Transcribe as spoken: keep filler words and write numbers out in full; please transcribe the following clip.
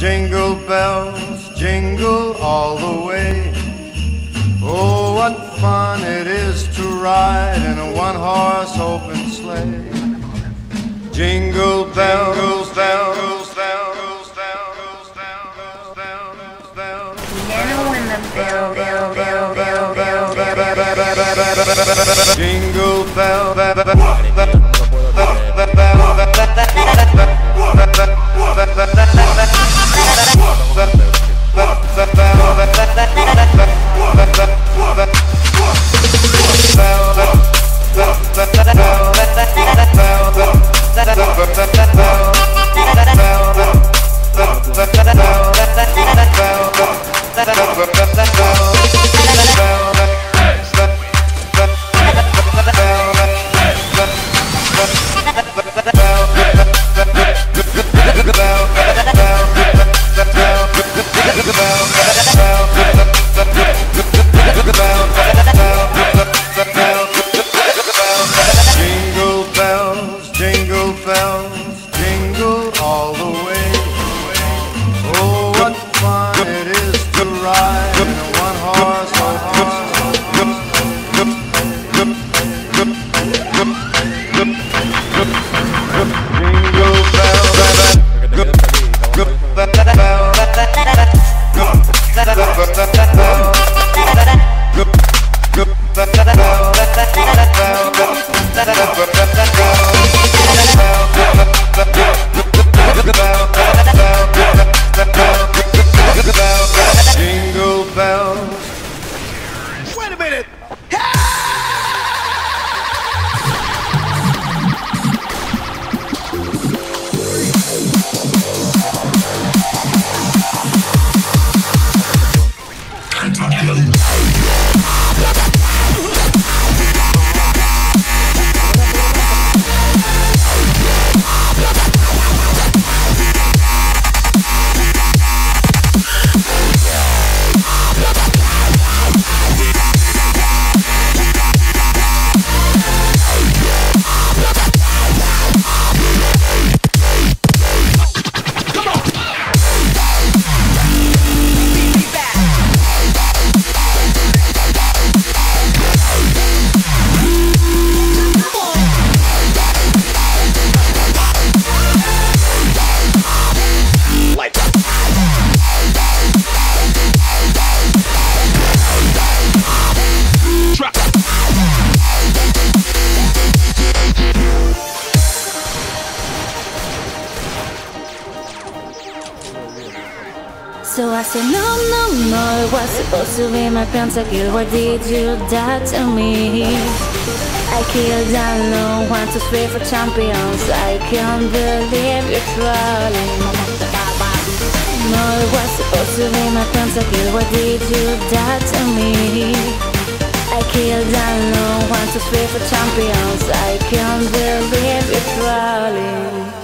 Jingle bells jingle all the way. Oh, what fun it is to ride in a one-horse open sleigh. Jingle bells, bells, bells, bells, bells, bells, bells, bells. Now when the bell, bell, bell, bell, bell, bell, jingle bell, bell, bell, So I said, no, no, no, it was supposed to be my pentakill. Why did you die to me? I killed down one, two, three for champions. I can't believe you're trolling. No, it was supposed to be my pentakill. Why did you die to me? I killed down one, two, three for champions. I can't believe you're trolling.